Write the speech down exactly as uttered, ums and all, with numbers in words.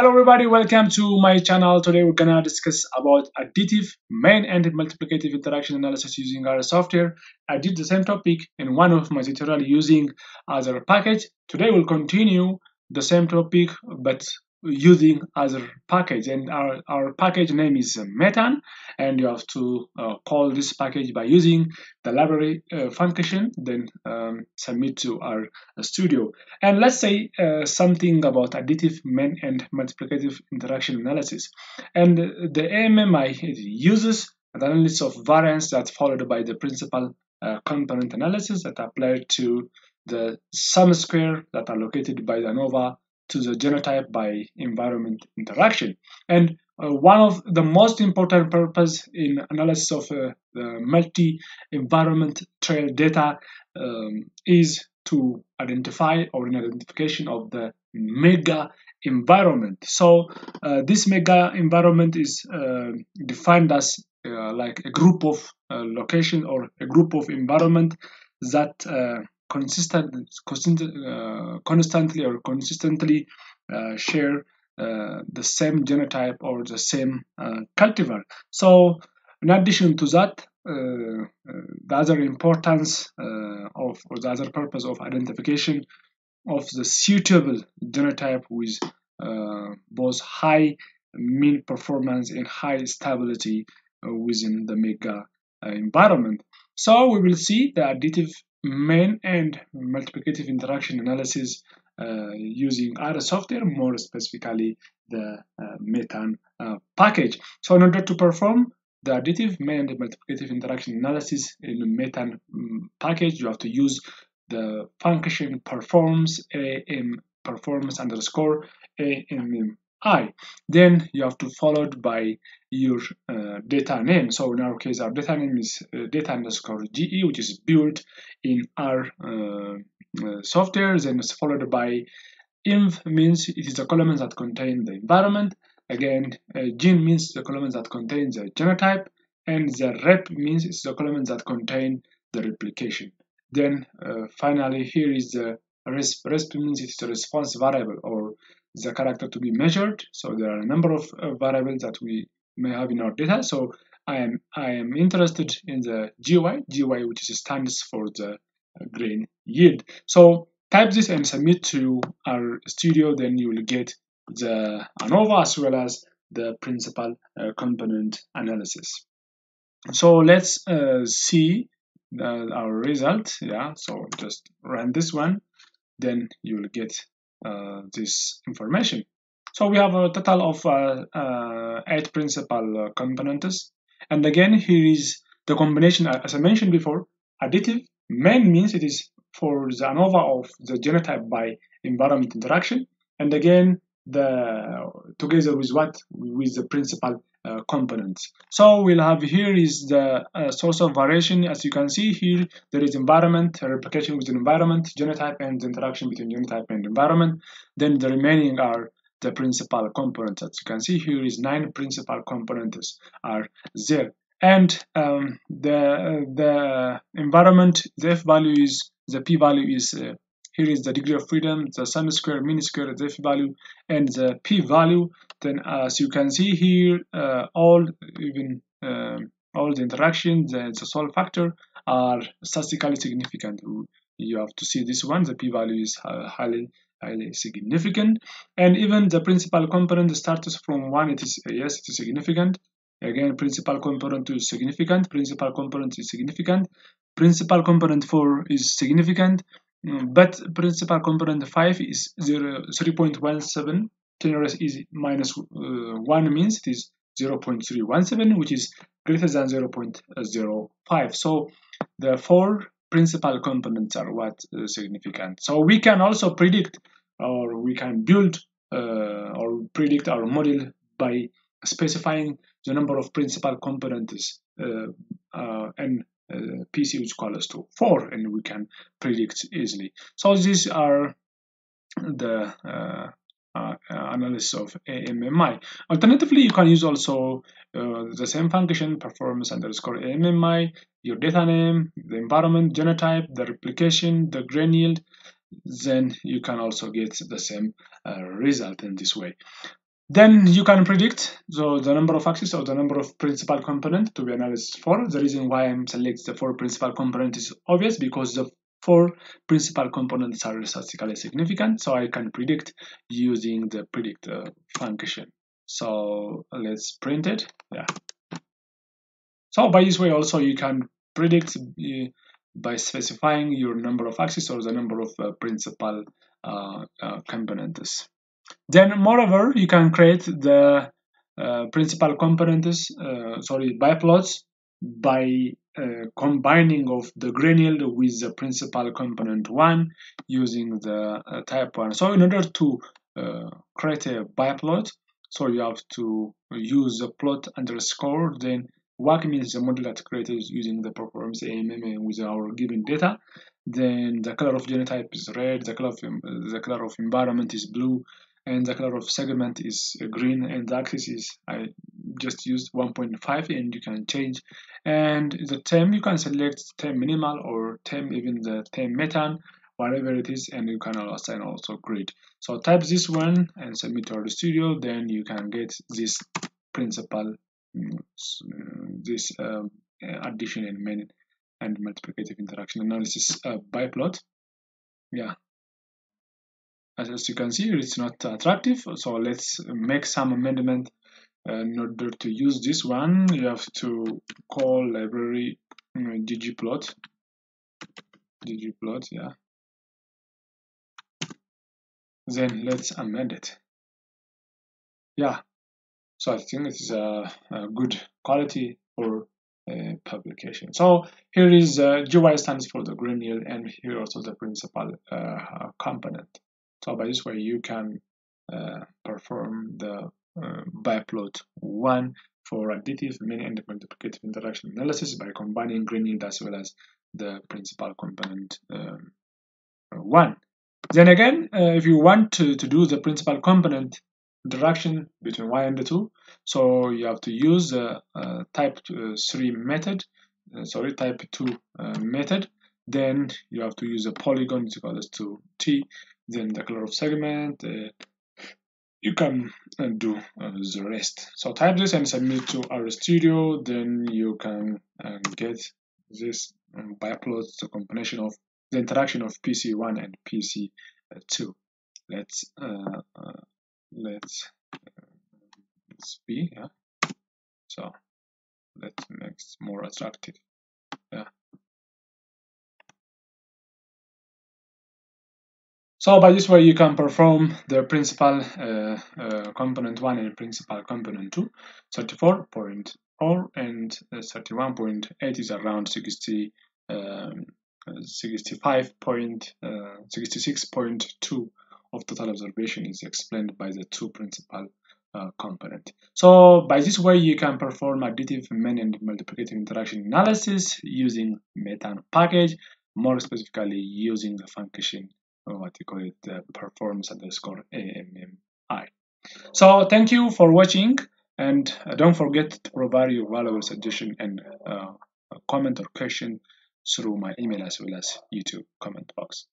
Hello everybody, welcome to my channel. Today we're gonna discuss about additive, main and multiplicative interaction analysis using R S software. I did the same topic in one of my tutorial using other package. Today we'll continue the same topic but using other package, and our, our package name is Metan, and you have to uh, call this package by using the library uh, function, then um, submit to our uh, studio. And let's say uh, something about additive, main and multiplicative interaction analysis. And the A M M I uses the analysis of variance that's followed by the principal uh, component analysis that applied to the sum square that are located by the ANOVA to the genotype by environment interaction. And uh, one of the most important purpose in analysis of uh, the multi-environment trail data um, is to identify or an identification of the mega environment. So uh, this mega environment is uh, defined as uh, like a group of uh, location or a group of environment that uh, consistent, constant, uh, constantly or consistently uh, share uh, the same genotype or the same uh, cultivar. So in addition to that, uh, uh, the other importance uh, of or the other purpose of identification of the suitable genotype with uh, both high mean performance and high stability uh, within the mega uh, environment. So we will see the additive, main and multiplicative interaction analysis uh, using R S software, more specifically the uh, Metan uh, package. So in order to perform the additive, main and multiplicative interaction analysis in the Metan um, package, you have to use the function performs am performs underscore ammi. Then you have to followed by your uh, data name. So in our case, our data name is uh, data underscore G E, which is built in our uh, uh, software. Then it's followed by env, means it is the columns that contain the environment. Again, uh, gene means the columns that contain the genotype, and the rep means it's the columns that contain the replication. Then uh, finally, here is the resp. Resp means it's the response variable or the character to be measured. So there are a number of uh, variables that we may have in our data. So I am I am interested in the G Y, G Y, which stands for the grain yield. So type this and submit to our studio. Then you will get the ANOVA as well as the principal uh, component analysis. So let's uh, see the, our result. Yeah. So just run this one. Then you will get Uh, this information. So we have a total of uh, uh, eight principal uh, components, and again here is the combination. As I mentioned before, additive main means it is for the ANOVA of the genotype by environment interaction, and again the together with what with the principal uh, components. So we'll have here is the uh, source of variation. As you can see here, there is environment, replication with environment, genotype, and the interaction between genotype and environment. Then the remaining are the principal components. As you can see here is nine principal components are there, and um, the the environment, the f value is the p value is. Uh, Here is the degree of freedom, the sum square, mean square, the f value, and the p value. Then, as you can see here, uh, all even uh, all the interactions, the, the solve factor are statistically significant. You have to see this one. The p value is uh, highly, highly significant, and even the principal component starts from one. It is uh, yes, it is significant. Again, principal component two is significant. Principal component is significant. Principal component four is significant. But principal component five is zero, three point one seven, generous is minus uh, one means it is zero point three one seven, which is greater than zero point zero five. So the four principal components are what uh, significant. So we can also predict, or we can build uh, or predict our model by specifying the number of principal components uh, uh, and Uh, P C which equals to four, and we can predict easily. So these are the uh, uh, analysis of A M M I. Alternatively, you can use also uh, the same function performs underscore A M M I, your data name, the environment, genotype, the replication, the grain yield. Then you can also get the same uh, result in this way. Then you can predict so the number of axes or the number of principal component to be analyzed for. The reason why I'm selecting the four principal component is obvious because the four principal components are statistically significant, so I can predict using the predict uh, function. So let's print it. Yeah. So by this way also you can predict uh, by specifying your number of axes or the number of uh, principal uh, uh, components. Then moreover, you can create the uh, principal components, uh, sorry, biplots by uh, combining of the gradient with the principal component one using the uh, type one. So in order to uh, create a biplot, so you have to use the plot underscore, then W A C means the model that created using the performs A M M I with our given data. Then the color of genotype is red, the color of, the color of environment is blue, and the color of segment is green, and the axis is, I just used one point five, and you can change. And the term, you can select term minimal or term, even the term metan, whatever it is, and you can assign also grid. So type this one and submit to RStudio, then you can get this principal, this um, addition and main and multiplicative interaction analysis uh, biplot. Yeah. As you can see, it's not attractive, so let's make some amendment. Uh, in order to use this one, you have to call library uh, ggplot, ggplot, yeah. Then let's amend it. Yeah, so I think it is a, a good quality for uh, publication. So here is uh, G Y stands for the gradient, and here also the principal uh, component. So by this way, you can uh, perform the uh, biplot one for additive, mean, and multiplicative interaction analysis by combining gradient as well as the principal component um, one. Then again, uh, if you want to, to do the principal component interaction between Y and the two, so you have to use the uh, uh, type uh, three method, uh, sorry, type two uh, method. Then you have to use a polygon is equal to T. Then the color of segment, uh, you can uh, do uh, the rest. So type this and submit to RStudio, then you can uh, get this um, biplot, the combination of the interaction of P C one and P C two. Let's, uh, uh, let's, uh, let's be, yeah. So that makes more attractive, yeah. So by this way, you can perform the principal uh, uh, component one and principal component two. thirty-four point four and thirty-one point eight is around sixty, um, sixty-five point, uh, sixty-six point two of total observation is explained by the two principal uh, component. So by this way, you can perform additive, mean, and multiplicative interaction analysis using Metan package, more specifically using the function what you call it, uh, performs underscore A M M I. So thank you for watching, and don't forget to provide your valuable suggestion and uh, comment or question through my email as well as YouTube comment box.